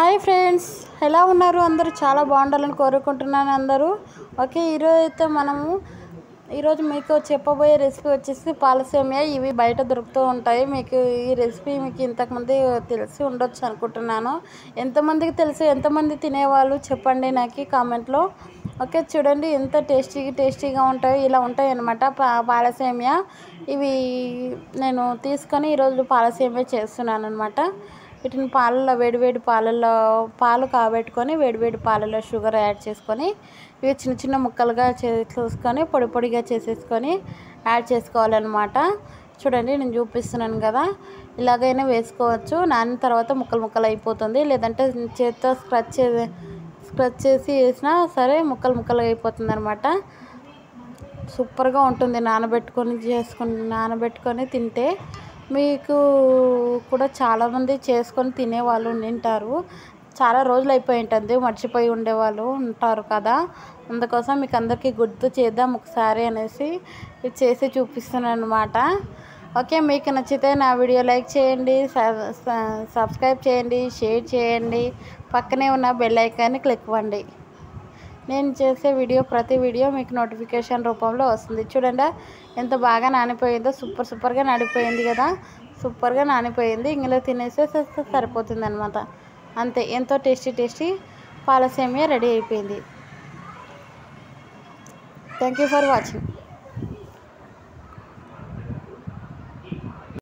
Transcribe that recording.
Hi friends, ఎలా ఉన్నారు? అందరూ చాలా బాగుండాలని కోరుకుంటున్నాను. అందరూ ఓకే. ఈరోజు మీకు చెప్పబోయే రెసిపీ వచ్చేసి పాల సేమియా. ఇవి బయట దొరుకుతూ ఉంటాయి. మీకు ఈ రెసిపీ మీకు ఇంతకుముందు తెలిసి ఉండొచ్చు అనుకుంటున్నాను. ఎంతమందికి తెలుసు, ఎంతమంది తినేవాళ్ళు చెప్పండి నాకు కామెంట్లో. ఓకే చూడండి, ఎంత టేస్టీగా ఉంటాయో. ఇలా ఉంటాయి అన్నమాట పాల సేమియా. ఇవి నేను తీసుకొని ఈరోజు పాల సేమియా చేస్తున్నాను అనమాట. వీటిని పాలల్లో వేడివేడి పాలల్లో పాలు కాబెట్టుకొని వేడివేడి పాలలో షుగర్ యాడ్ చేసుకొని ఇవి చిన్న చిన్న ముక్కలుగా చేసుకొని పొడిగా చేసేసుకొని యాడ్ చేసుకోవాలన్నమాట. చూడండి, నేను చూపిస్తున్నాను కదా, ఇలాగైనా వేసుకోవచ్చు. నాన్న తర్వాత ముక్కలు అయిపోతుంది, లేదంటే చేతితో స్క్రచ్ చేసి వేసినా సరే ముక్కలు అయిపోతుంది అనమాట. సూపర్గా ఉంటుంది నానబెట్టుకొని తింటే. మీకు కూడా చాలామంది చేసుకొని తినేవాళ్ళు ఉండింటారు, చాలా రోజులు అయిపోయి ఉంటుంది, మర్చిపోయి ఉండేవాళ్ళు ఉంటారు కదా. అందుకోసం మీకు అందరికీ గుర్తు చేద్దాం ఒకసారి అనేసి చేసి చూపిస్తున్నాను అనమాట. ఓకే, మీకు నచ్చితే నా వీడియో లైక్ చేయండి, సబ్స్క్రైబ్ చేయండి, షేర్ చేయండి, పక్కనే ఉన్న బెల్ ఐకాన్ని క్లిక్ ఇవ్వండి. నేను చేసే ప్రతి వీడియో మీకు నోటిఫికేషన్ రూపంలో వస్తుంది. చూడండి ఎంత బాగా నానిపోయిందో, సూపర్గా నానిపోయింది కదా, సూపర్గా నానిపోయింది. ఇందులో తినేసే సరిపోతుంది అనమాట. అంతే, ఎంతో టేస్టీ పాల సేమియా రెడీ అయిపోయింది. Thank you for watching.